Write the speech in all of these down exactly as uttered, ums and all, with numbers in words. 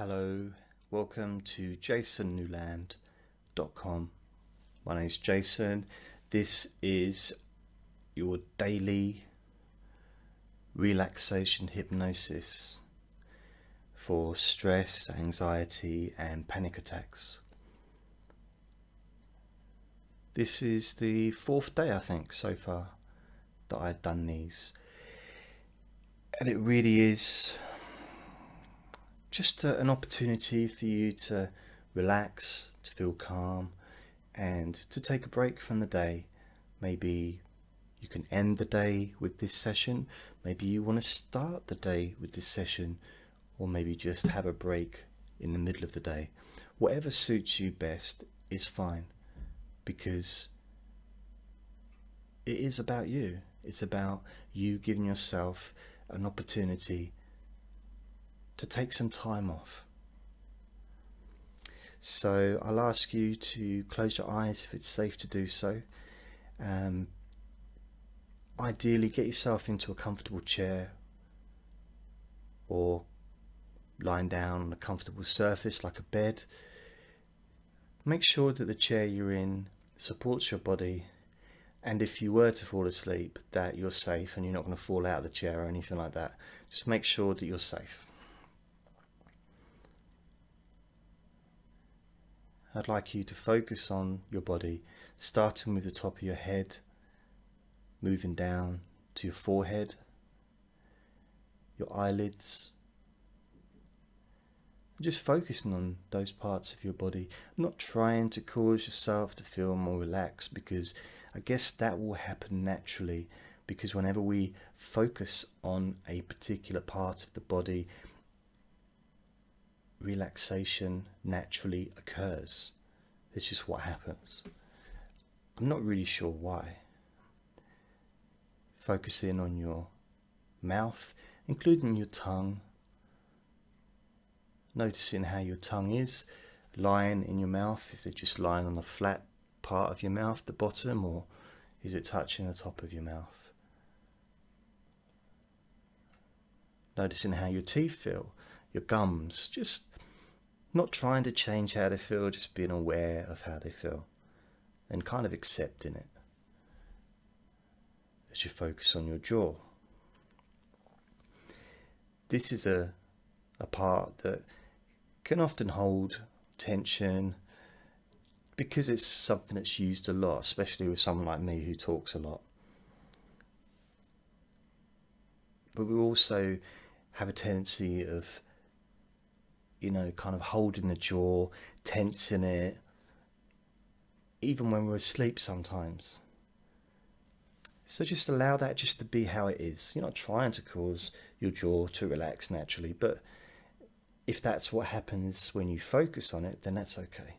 Hello, welcome to Jason Newland dot com. My name is Jason. This is your daily relaxation hypnosis for stress, anxiety and panic attacks. This is the fourth day, I think, so far that I've done these, and it really is just a, an opportunity for you to relax, to feel calm and to take a break from the day. Maybe you can end the day with this session, maybe you want to start the day with this session, or maybe just have a break in the middle of the day. Whatever suits you best is fine, because it is about you. It's about you giving yourself an opportunity to take some time off. So I'll ask you to close your eyes if it's safe to do so. Um, ideally get yourself into a comfortable chair or lying down on a comfortable surface like a bed. Make sure that the chair you're in supports your body, and if you were to fall asleep, that you're safe and you're not going to fall out of the chair or anything like that. Just make sure that you're safe. I'd like you to focus on your body, starting with the top of your head, moving down to your forehead, your eyelids, just focusing on those parts of your body. I'm not trying to cause yourself to feel more relaxed, because I guess that will happen naturally, because whenever we focus on a particular part of the body, relaxation naturally occurs. It's just what happens. I'm not really sure why. Focusing on your mouth, including your tongue, noticing how your tongue is lying in your mouth. Is it just lying on the flat part of your mouth, the bottom, or is it touching the top of your mouth? Noticing how your teeth feel, your gums, just not trying to change how they feel, just being aware of how they feel and kind of accepting it as you focus on your jaw. This is a, a part that can often hold tension, because it's something that's used a lot, especially with someone like me who talks a lot. But we also have a tendency of, you know, kind of holding the jaw, tensing it, even when we're asleep sometimes. So just allow that just to be how it is. You're not trying to cause your jaw to relax naturally, but if that's what happens when you focus on it, then that's okay.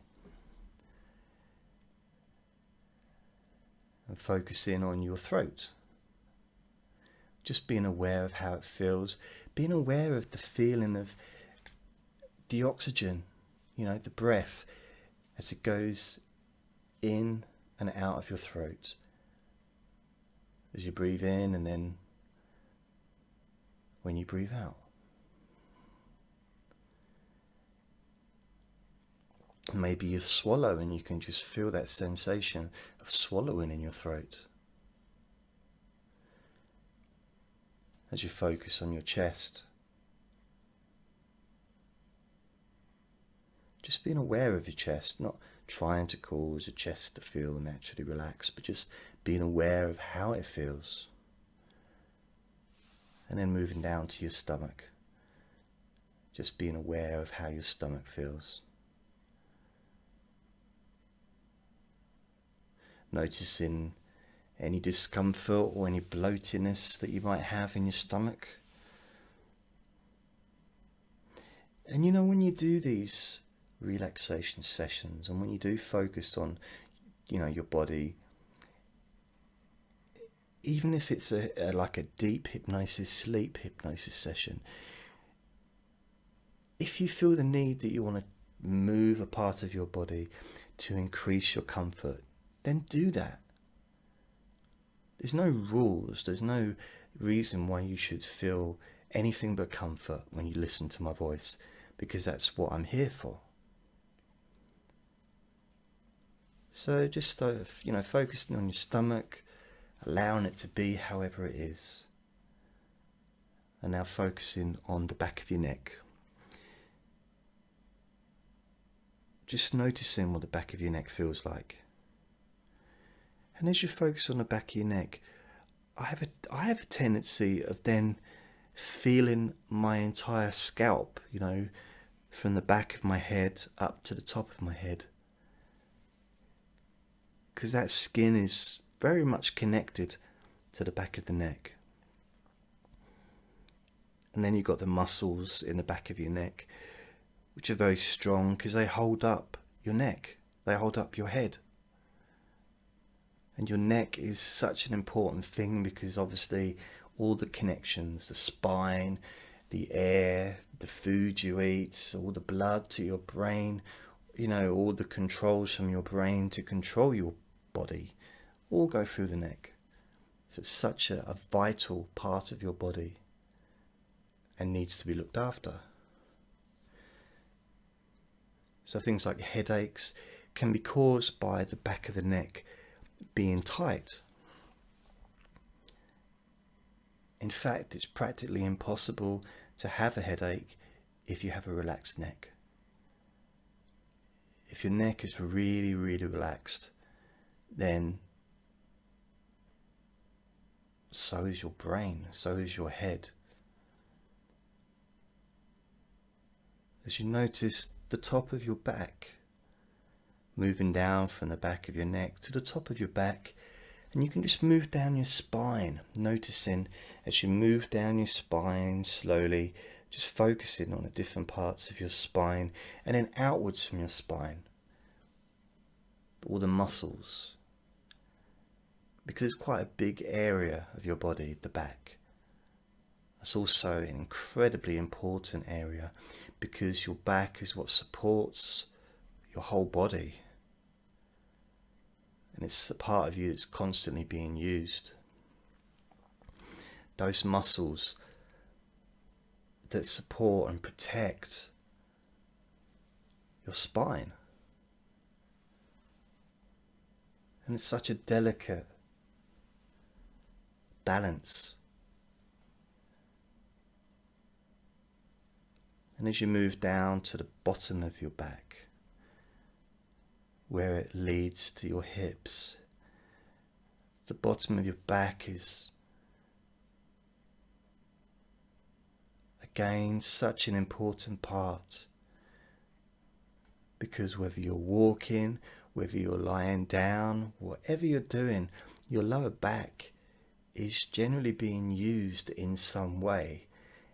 And focusing on your throat, just being aware of how it feels, being aware of the feeling of the oxygen, you know, the breath as it goes in and out of your throat. As you breathe in and then when you breathe out. Maybe you swallow and you can just feel that sensation of swallowing in your throat. As you focus on your chest, just being aware of your chest, not trying to cause your chest to feel naturally relaxed, but just being aware of how it feels. And then moving down to your stomach, just being aware of how your stomach feels. Noticing any discomfort or any bloatiness that you might have in your stomach. And you know, when you do these relaxation sessions and when you do focus on, you know, your body, even if it's a, a like a deep hypnosis, sleep hypnosis session, if you feel the need that you want to move a part of your body to increase your comfort, then do that. There's no rules, there's no reason why you should feel anything but comfort when you listen to my voice, because that's what I'm here for. So just start, you know, focusing on your stomach, allowing it to be however it is. And now focusing on the back of your neck. Just noticing what the back of your neck feels like. And as you focus on the back of your neck, I have a, I have a tendency of then feeling my entire scalp, you know, from the back of my head up to the top of my head. Because that skin is very much connected to the back of the neck. And then you've got the muscles in the back of your neck, which are very strong because they hold up your neck. They hold up your head. And your neck is such an important thing because obviously all the connections, the spine, the air, the food you eat, all the blood to your brain, you know, all the controls from your brain to control your body, all go through the neck. So it's such a, a vital part of your body and needs to be looked after. So things like headaches can be caused by the back of the neck being tight. In fact, it's practically impossible to have a headache if you have a relaxed neck. If your neck is really, really relaxed, then so is your brain, so is your head. As you notice the top of your back, moving down from the back of your neck to the top of your back, and you can just move down your spine, noticing as you move down your spine slowly, just focusing on the different parts of your spine and then outwards from your spine, all the muscles, because it's quite a big area of your body, the back. It's also an incredibly important area because your back is what supports your whole body. And it's a part of you that's constantly being used. Those muscles that support and protect your spine. And it's such a delicate balance. And as you move down to the bottom of your back, where it leads to your hips, the bottom of your back is again such an important part, because whether you're walking, whether you're lying down, whatever you're doing, your lower back is generally being used in some way,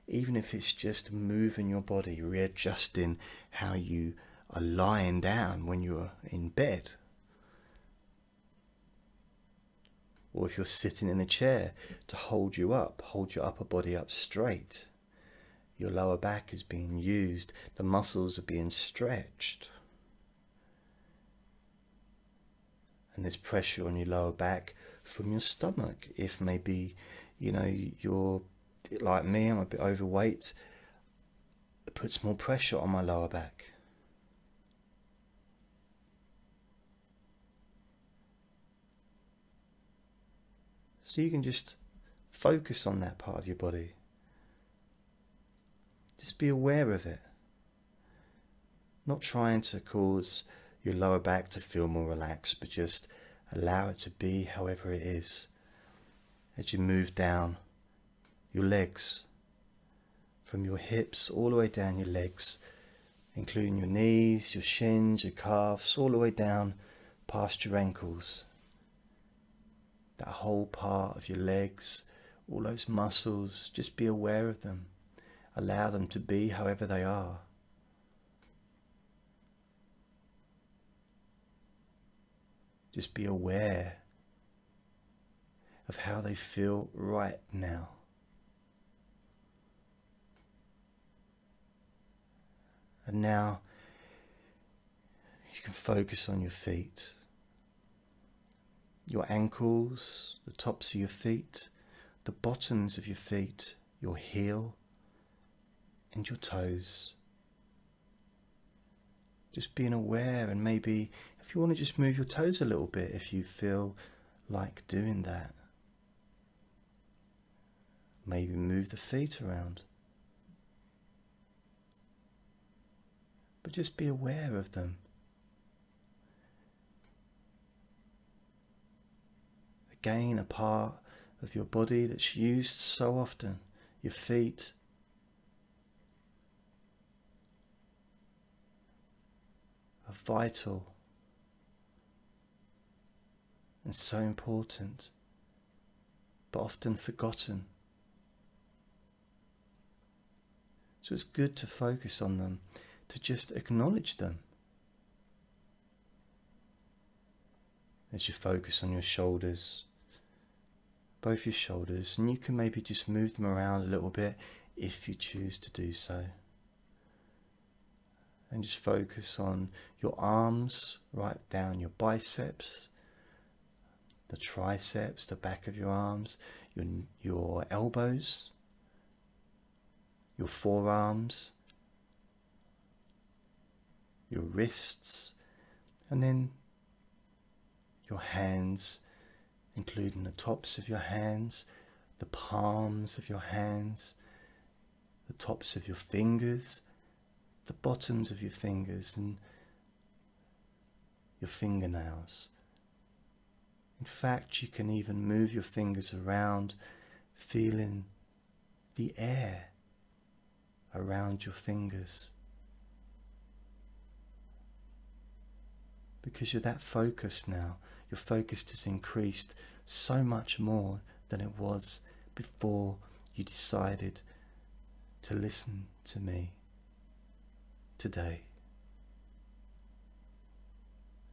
even if it's just moving your body, readjusting how you are lying down when you're in bed, or if you're sitting in a chair, to hold you up, hold your upper body up straight. Your lower back is being used, the muscles are being stretched, and there's pressure on your lower back from your stomach. If maybe, you know, you're like me, I'm a bit overweight, it puts more pressure on my lower back. So you can just focus on that part of your body. Just be aware of it. Not trying to cause your lower back to feel more relaxed, but just allow it to be however it is. As you move down your legs, from your hips all the way down your legs, including your knees, your shins, your calves, all the way down past your ankles. That whole part of your legs, all those muscles, just be aware of them. Allow them to be however they are. Just be aware of how they feel right now. And now you can focus on your feet. Your ankles, the tops of your feet, the bottoms of your feet, your heel and your toes. just being aware, and maybe if you want to just move your toes a little bit if you feel like doing that. Maybe move the feet around. But just be aware of them. Again, a part of your body that's used so often, your feet. Are vital and so important, but often forgotten. So it's good to focus on them, to just acknowledge them. As you focus on your shoulders, both your shoulders, and you can maybe just move them around a little bit if you choose to do so. And just focus on your arms, right down your biceps, the triceps, the back of your arms, your, your elbows, your forearms, your wrists, and then your hands, including the tops of your hands, the palms of your hands, the tops of your fingers, the bottoms of your fingers and your fingernails. In fact, you can even move your fingers around, feeling the air around your fingers. Because you're that focused now, your focus has increased so much more than it was before you decided to listen to me today.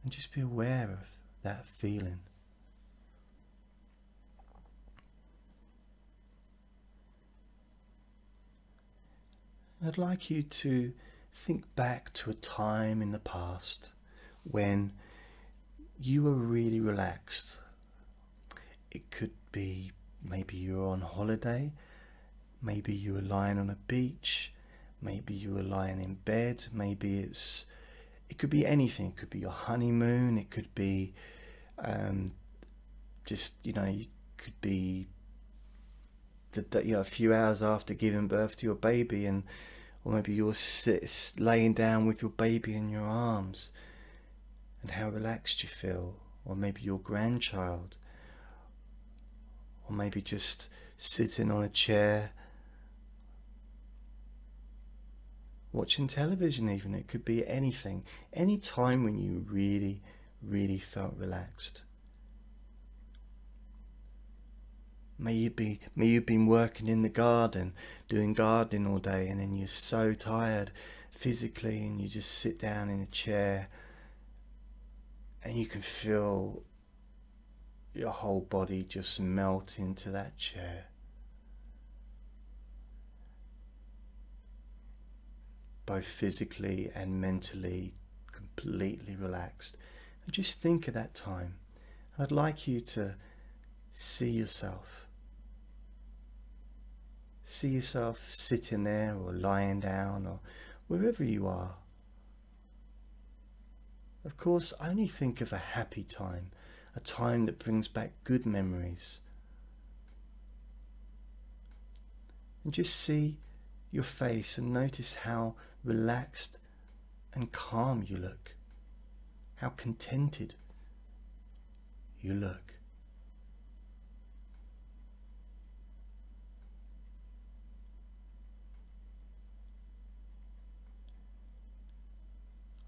And just be aware of that feeling. I'd like you to think back to a time in the past when you were really relaxed. It could be maybe you were on holiday, maybe you were lying on a beach, maybe you were lying in bed, maybe it's, it could be anything. It could be your honeymoon, it could be um, just, you know, it could be the, the, you know, a few hours after giving birth to your baby, and or maybe you're sit, laying down with your baby in your arms and how relaxed you feel, or maybe your grandchild, or maybe just sitting on a chair watching television even. It could be anything, any time when you really, really felt relaxed. May you be, may you've been working in the garden, doing gardening all day, and then you're so tired physically and you just sit down in a chair and you can feel your whole body just melt into that chair. Both physically and mentally, completely relaxed. And just think of that time. And I'd like you to see yourself. See yourself sitting there or lying down or wherever you are. Of course, only think of a happy time, a time that brings back good memories. And just see your face and notice how relaxed and calm you look, how contented you look.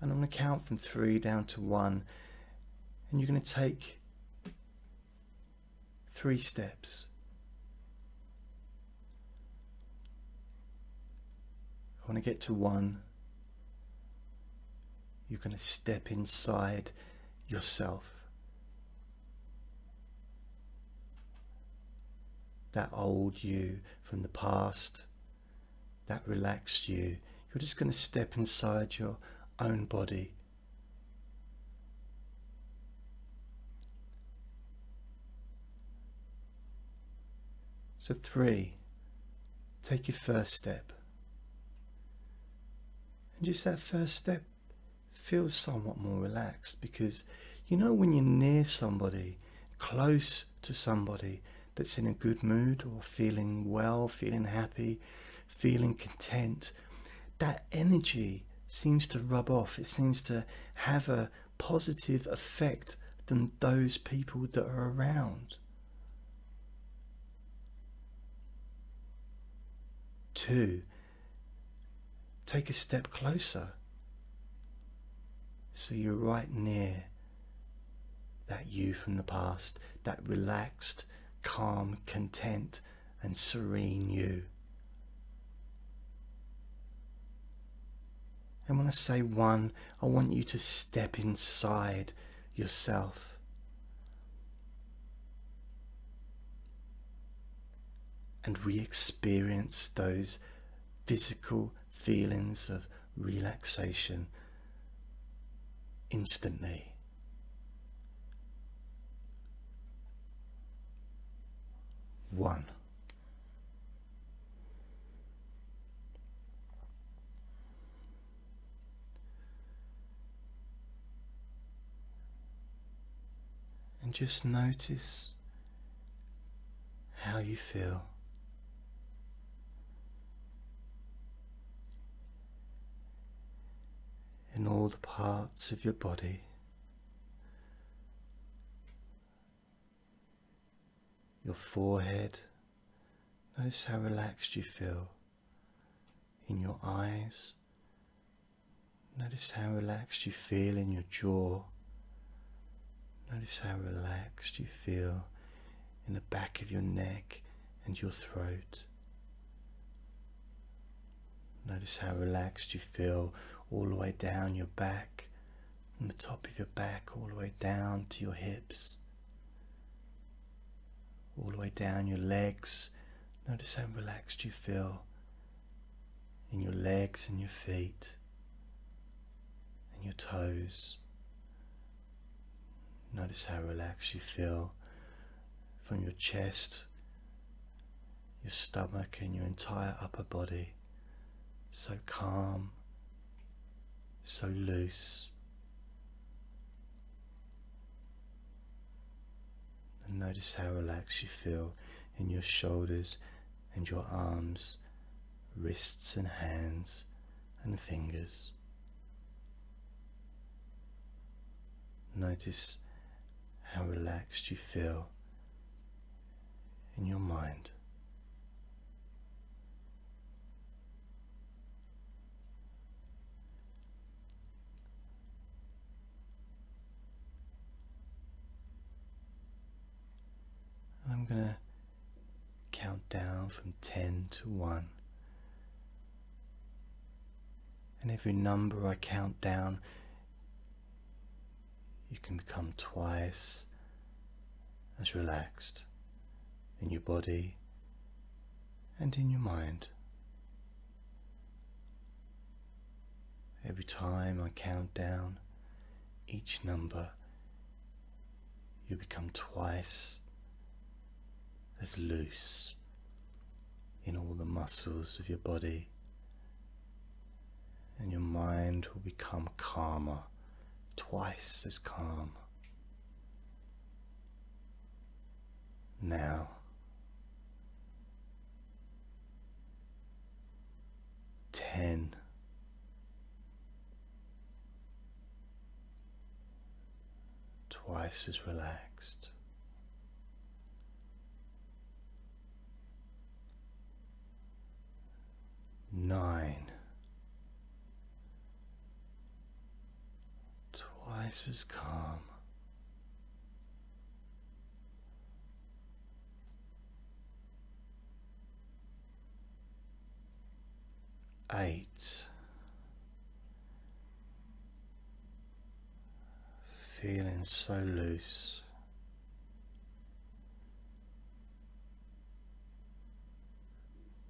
And I'm going to count from three down to one, and you're going to take three steps. When I get to one, you're going to step inside yourself. That old you from the past, that relaxed you, you're just going to step inside your own body. So three, take your first step. And just that first step, feel somewhat more relaxed, because you know when you're near somebody, close to somebody that's in a good mood or feeling well, feeling happy, feeling content, that energy seems to rub off. It seems to have a positive effect than those people that are around. Two, take a step closer, so you're right near that you from the past, that relaxed, calm, content and serene you. And when I say one, I want you to step inside yourself. And re-experience those physical feelings of relaxation instantly. One. And just notice how you feel. In all the parts of your body, your forehead, notice how relaxed you feel. In your eyes, notice how relaxed you feel in your jaw. Notice how relaxed you feel in the back of your neck and your throat. Notice how relaxed you feel all the way down your back, from the top of your back all the way down to your hips, all the way down your legs. Notice how relaxed you feel in your legs and your feet and your toes. Notice how relaxed you feel from your chest, your stomach and your entire upper body. So calm, so loose. And notice how relaxed you feel in your shoulders and your arms, wrists and hands and fingers. Notice how relaxed you feel in your mind. I'm going to count down from ten to one, and every number I count down you can become twice as relaxed in your body and in your mind. Every time I count down each number you become twice as loose in all the muscles of your body, and your mind will become calmer, twice as calm. Now ten, twice as relaxed. Nine, twice as calm. Eight, feeling so loose.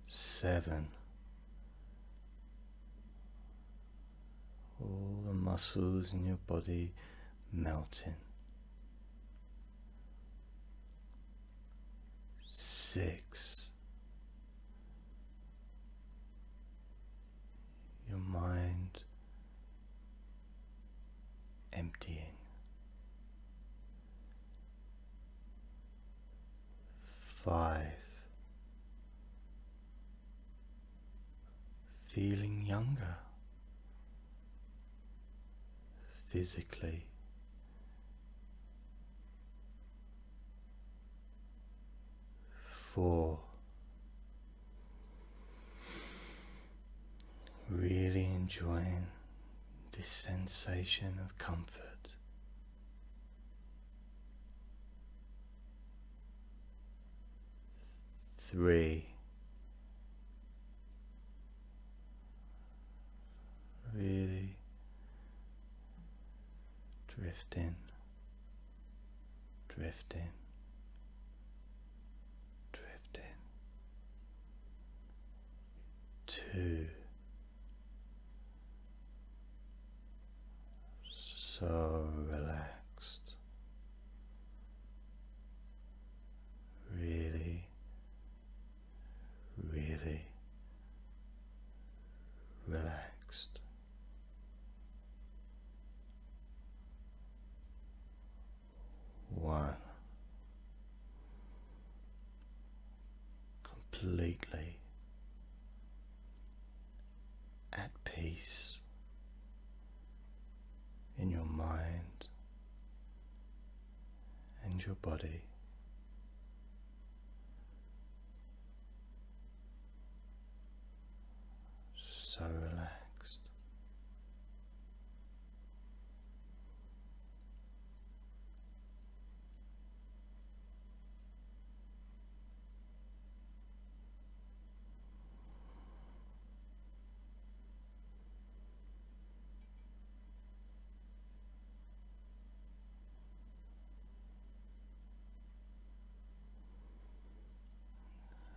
Seven, all the muscles in your body melting. Six, your mind five. Feeling younger, physically, four. Really enjoying this sensation of comfort. Three. Really drifting, drifting, drifting. Two. So relaxed, really, really relaxed. One, completely at peace in your mind and your body. So relaxed.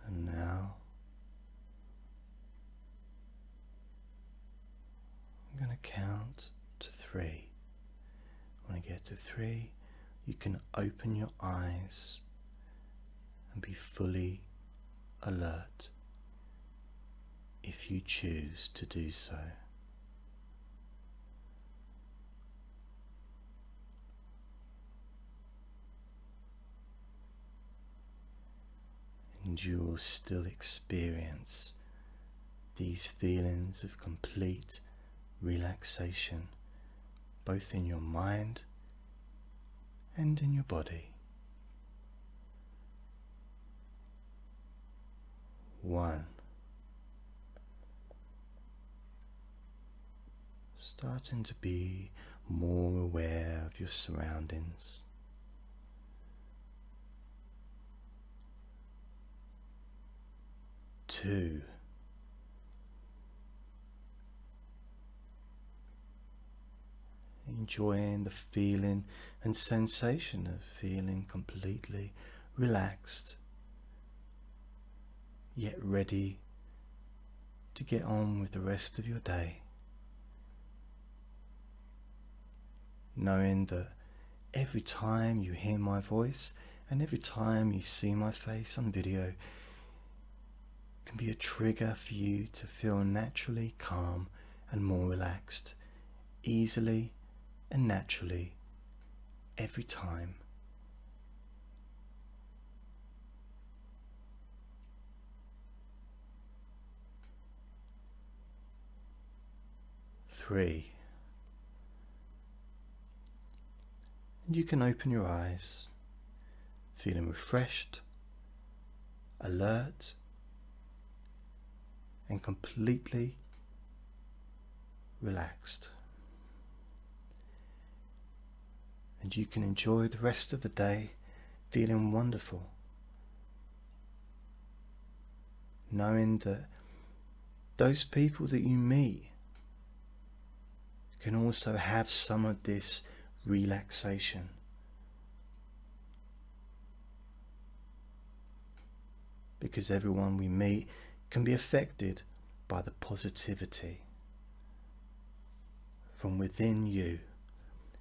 And now I'm going to count to three. When I get to three, you can open your eyes and be fully alert if you choose to do so. And you will still experience these feelings of complete relaxation, both in your mind and in your body. One. Starting to be more aware of your surroundings. Two. Enjoying the feeling and sensation of feeling completely relaxed, yet ready to get on with the rest of your day, knowing that every time you hear my voice and every time you see my face on video can be a trigger for you to feel naturally calm and more relaxed, easily and naturally, every time. Three. And you can open your eyes, feeling refreshed, alert, and completely relaxed. And you can enjoy the rest of the day feeling wonderful, knowing that those people that you meet can also have some of this relaxation. Because everyone we meet can be affected by the positivity from within you,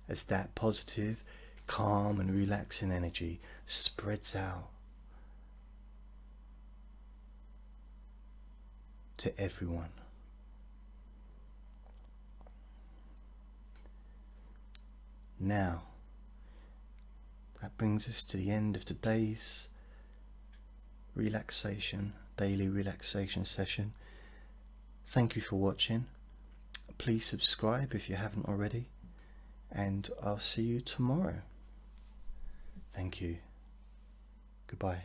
as that positive, calm and relaxing energy spreads out to everyone. Now, that brings us to the end of today's relaxation, daily relaxation session. Thank you for watching. Please subscribe if you haven't already, and I'll see you tomorrow. Thank you. Goodbye.